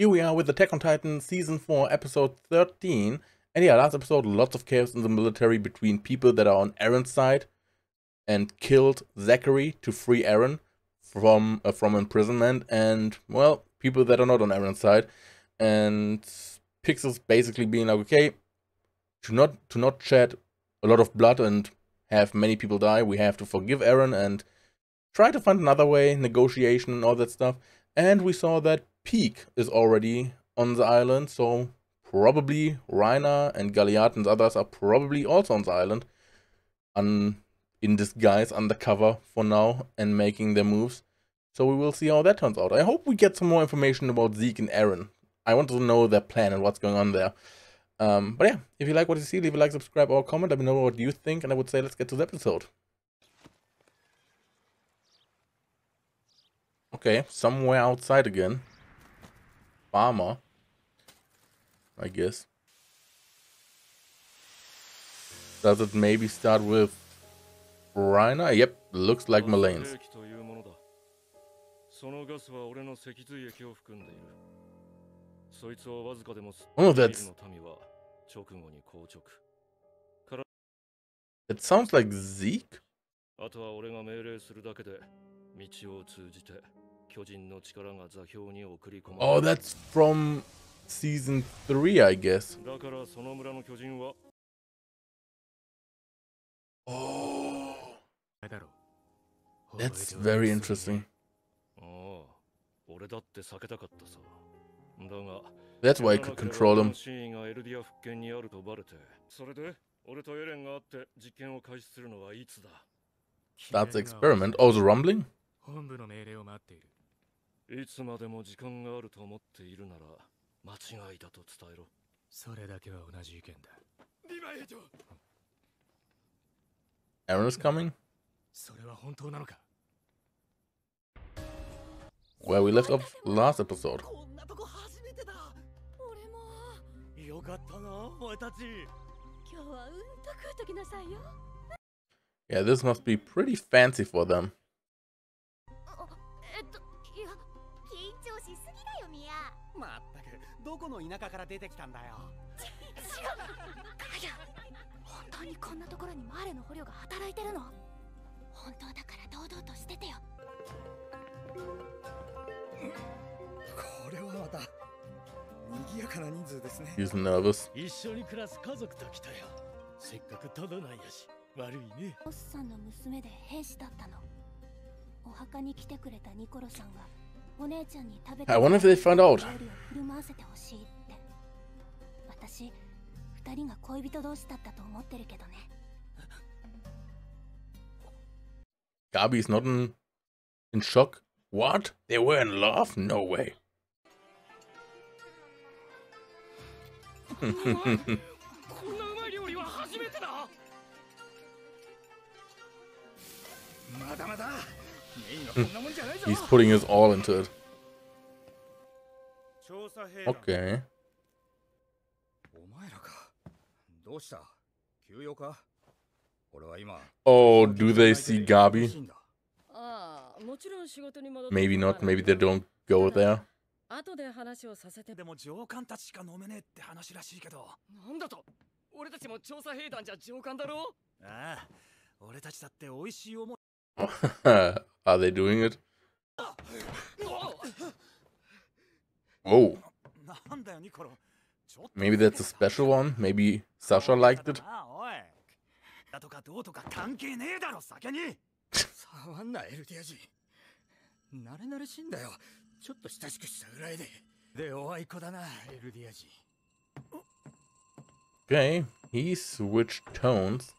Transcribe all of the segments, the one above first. Here we are with Attack on Titan Season 4, Episode 13. And yeah, last episode, lots of chaos in the military between people that are on Eren's side and killed Zachary to free Eren from imprisonment, and, well, people that are not on Eren's side. And Pixels basically being like, okay, to not shed a lot of blood and have many people die, we have to forgive Eren and try to find another way, negotiation and all that stuff. And we saw that Peek is already on the island, so probably Rhyna and Galliard and others are probably also on the island, in disguise, undercover for now, and making their moves. So we will see how that turns out. I hope we get some more information about Zeke and Eren. I want to know their plan and what's going on there. But yeah, if you like what you see, leave a like, subscribe, or comment. Let me know what you think, and I would say let's get to the episode. Okay, somewhere outside again. Farmer, I guess. Does it maybe start with Reiner? Yep, looks like Malane's. Oh, that sounds like Zeke? Oh, that's from Season 3, I guess. Oh, that's very interesting. That's why I could control him. That's the experiment. Oh, the rumbling? Eren is coming? Where we left off last episode. Yeah, this must be pretty fancy for them. He's nervous. I wonder if they found out. Gabi is not in shock. What? They were in love? No way. He's putting his all into it. Okay. Oh, do they see Gabi? Maybe not, maybe they don't go there. Are they doing it? Oh. Maybe that's a special one. Maybe Sasha liked it. Okay, he switched tones.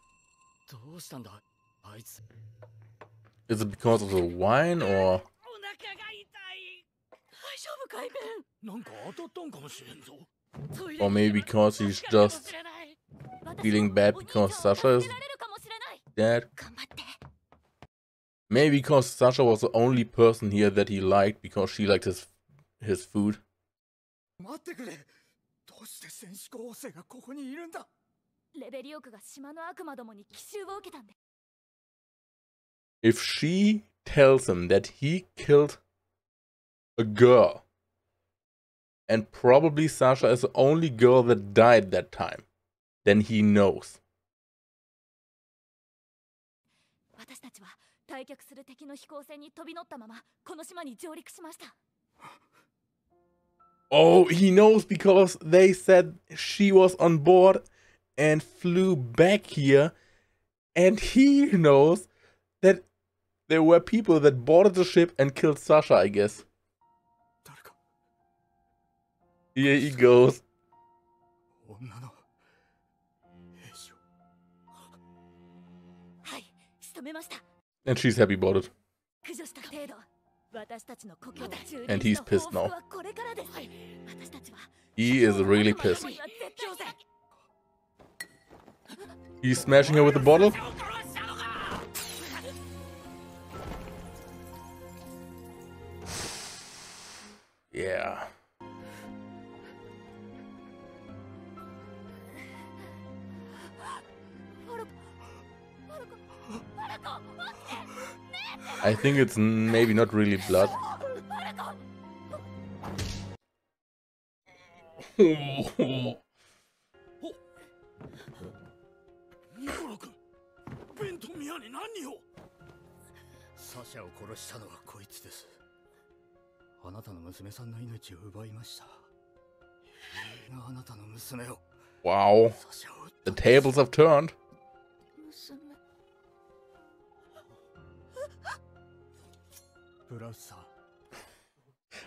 Is it because of the wine or? Or maybe because he's just feeling bad because Sasha is dead. Maybe because Sasha was the only person here that he liked because she liked his food. If she tells him that he killed a girl, and probably Sasha is the only girl that died that time. Then he knows. Oh, he knows because they said she was on board and flew back here, and he knows that there were people that boarded the ship and killed Sasha, I guess. Here he goes. And she's happy about it. And he's pissed now. He is really pissed. He's smashing her with the bottle. Yeah. I think it's maybe not really blood. Wow. The tables have turned.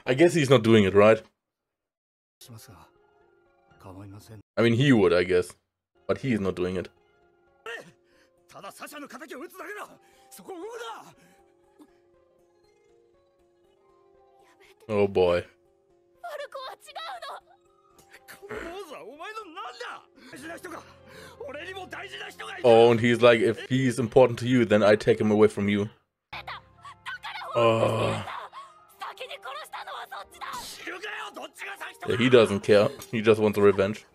I guess he's not doing it right. I mean, he would, I guess. But he is not doing it. Oh boy. Oh, and he's like, if he's important to you, then I take him away from you. Yeah, he doesn't care. He just wants revenge.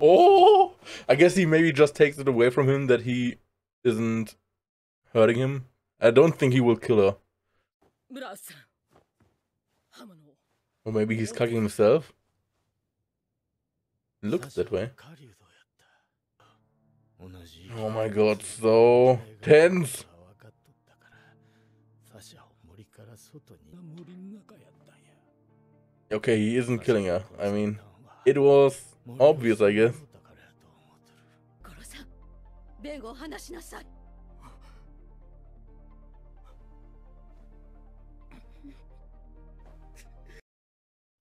Oh, I guess he maybe just takes it away from him that he isn't hurting him. I don't think he will kill her. Or maybe he's cucking himself. Looks that way. Oh my god, so tense. Okay, he isn't killing her. I mean, it was obvious, I guess.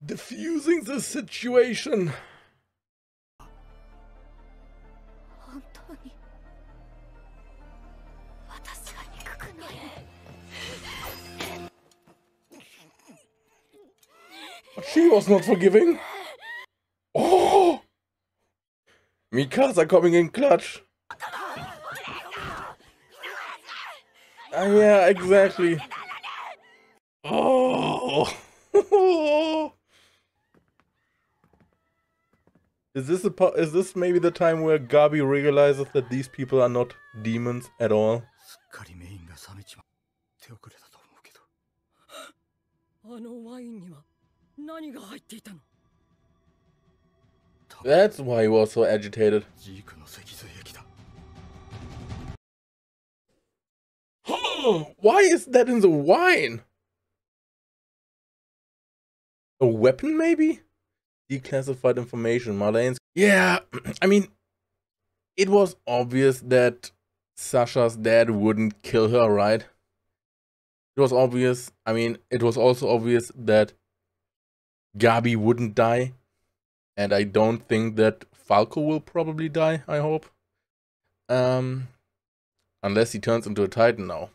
Diffusing the situation. She was not forgiving. Oh, Mikasa coming in clutch. Yeah, exactly. Oh, is this maybe the time where Gabi realizes that these people are not demons at all? That's why he was so agitated. Oh, why is that in the wine? A weapon, maybe? Declassified information, Malane's. Yeah, I mean, it was obvious that Sasha's dad wouldn't kill her, right? It was obvious. I mean, it was also obvious that Gabi wouldn't die, and I don't think that Falco will probably die, I hope. Unless he turns into a Titan now.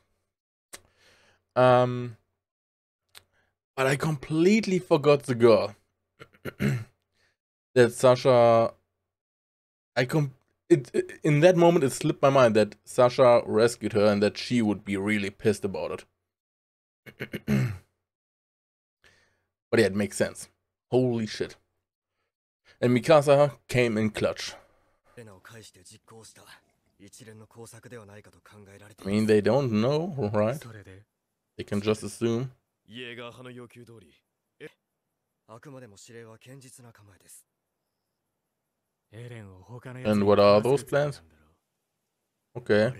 But I completely forgot the girl. That Sasha... in that moment it slipped my mind that Sasha rescued her and that she would be really pissed about it. But yeah, it makes sense. Holy shit. And Mikasa came in clutch. I mean, they don't know, right? They can just assume. And what are those plans? Okay.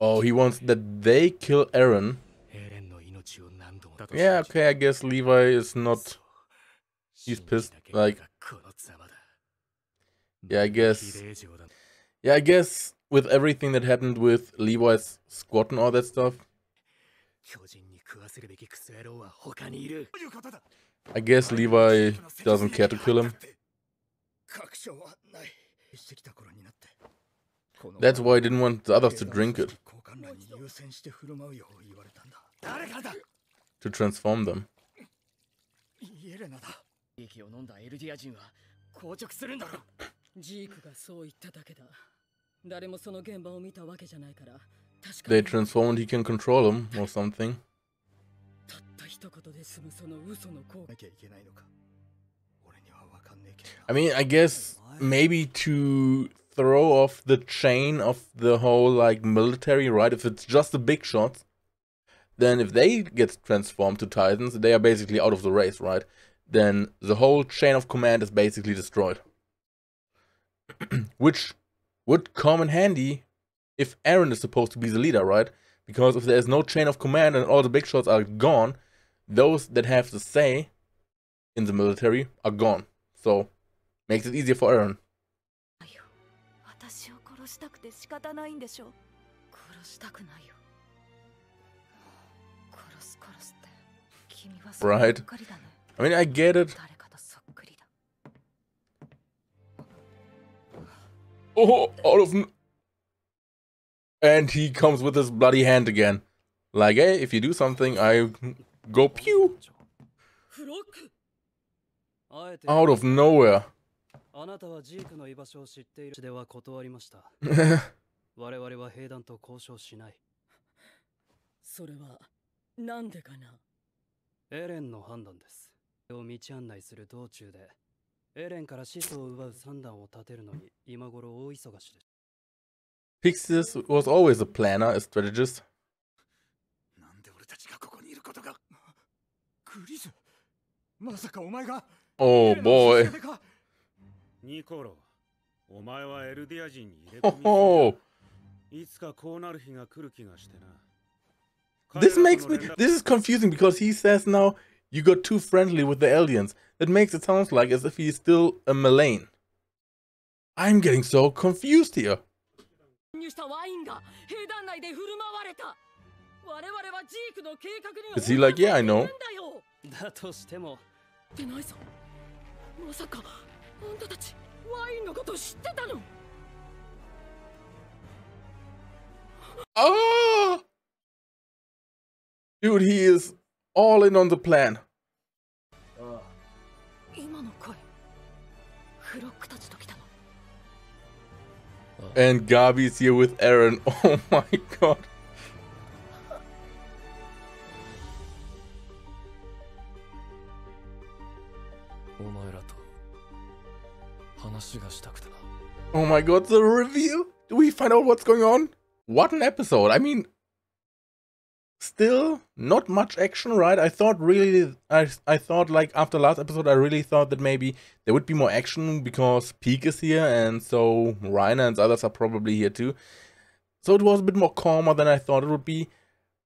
Oh, he wants that they kill Eren. Yeah, okay, I guess Levi is not... He's pissed, like... Yeah, I guess... Yeah, I guess with everything that happened with Levi's squad and all that stuff... I guess Levi doesn't care to kill him. That's why I didn't want the others to drink it. To transform them. They transform and he can control them or something. I mean, I guess maybe to throw off the chain of the whole like military, right? If it's just the big shots, then if they get transformed to Titans, they are basically out of the race, right? Then the whole chain of command is basically destroyed. Which would come in handy if Eren is supposed to be the leader, right? Because if there's no chain of command and all the big shots are gone, those that have the say in the military are gone. So, makes it easier for Eren. Right. I mean, I get it. Oh, all of them. And he comes with his bloody hand again. Like, hey, if you do something, I go pew. Out of nowhere. Pixis was always a planner, a strategist. Oh boy. Oh. This is confusing because he says now you got too friendly with the aliens. That makes it sound like as if he's still a Malane. I'm getting so confused here. Is he like, yeah, I know? Oh! Dude, he is all in on the plan. And Gabi's here with Eren. Oh my god. Oh my god, the reveal? Do we find out what's going on? What an episode. I mean, still not much action, right? I thought really, I thought like after last episode, I really thought that maybe there would be more action because Peek is here and so Rhyna and others are probably here too. So it was a bit more calmer than I thought it would be.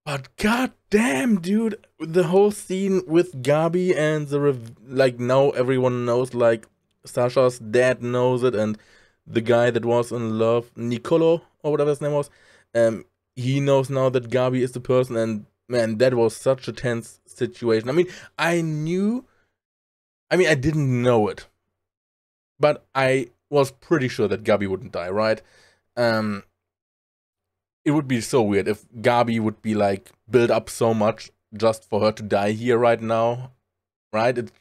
But goddamn, dude, the whole scene with Gabi and the like now everyone knows, like Sasha's dad knows it, and the guy that was in love, Niccolo or whatever his name was, he knows now that Gabi is the person. And man, that was such a tense situation. I mean, I didn't know it, but I was pretty sure that Gabi wouldn't die, right? It would be so weird if Gabi would be like built up so much just for her to die here right now, right? It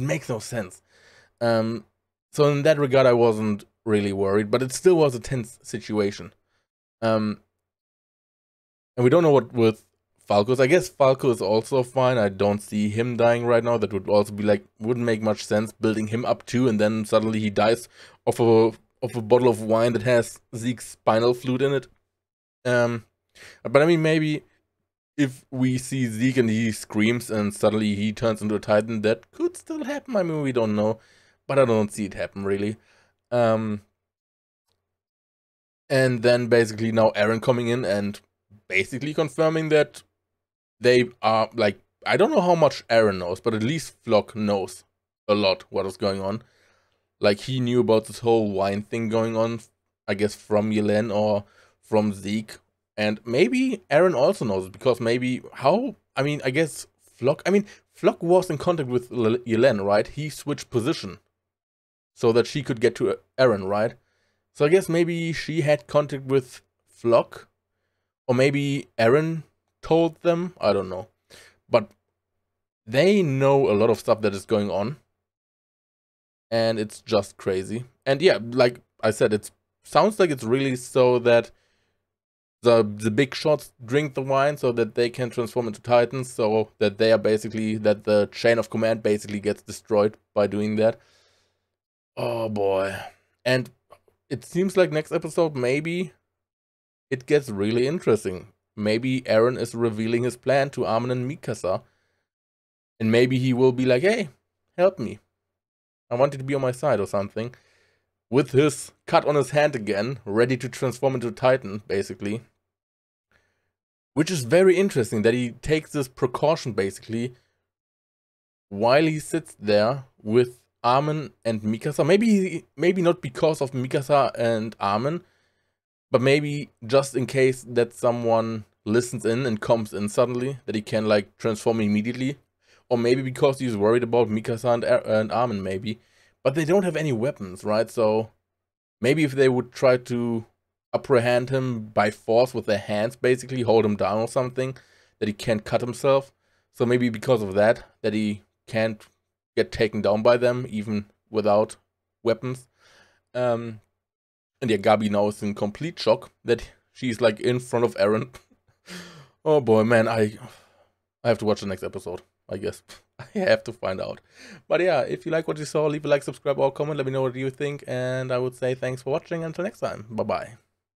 makes no sense. So in that regard, I wasn't really worried, but it still was a tense situation. And we don't know what with Falco's. I guess Falco is also fine. I don't see him dying right now. That would also be like, wouldn't make much sense building him up too, and then suddenly he dies of a bottle of wine that has Zeke's spinal fluid in it. But I mean, maybe if we see Zeke and he screams and suddenly he turns into a Titan, that could still happen. I mean, we don't know, but I don't see it happen really. And then basically now Eren coming in and basically confirming that they are like, I don't know how much Eren knows, but at least Floch knows a lot what is going on. Like, he knew about this whole wine thing going on, I guess from Yelena or from Zeke. And maybe Eren also knows it, because maybe how, I mean, I guess Floch, Floch was in contact with Yelena, right? He switched position so that she could get to Eren, right? So I guess maybe she had contact with Floch, or maybe Eren told them, I don't know. But they know a lot of stuff that is going on, and it's just crazy. And yeah, like I said, it sounds like it's really so that the big shots drink the wine so that they can transform into Titans, so that they are basically, that the chain of command basically gets destroyed by doing that. Oh boy. And it seems like next episode, maybe it gets really interesting. Maybe Eren is revealing his plan to Armin and Mikasa, and maybe he will be like, hey, help me, I want you to be on my side, or something, with his cut on his hand again, ready to transform into a Titan, basically. Which is very interesting, that he takes this precaution, basically, while he sits there with Armin and Mikasa. Maybe not because of Mikasa and Armin, but maybe just in case that someone listens in and comes in suddenly, that he can, like, transform immediately. Or maybe because he's worried about Mikasa and Armin, maybe. But they don't have any weapons, right? So maybe if they would try to apprehend him by force with their hands, basically, hold him down or something, that he can't cut himself. So maybe because of that, that he can't get taken down by them, even without weapons. And yeah, Gabi now is in complete shock that she's, like, in front of Eren. Oh boy, man, I have to watch the next episode, I guess. I have to find out. But yeah, if you like what you saw, leave a like, subscribe, or comment. Let me know what you think. And I would say thanks for watching. Until next time. Bye-bye.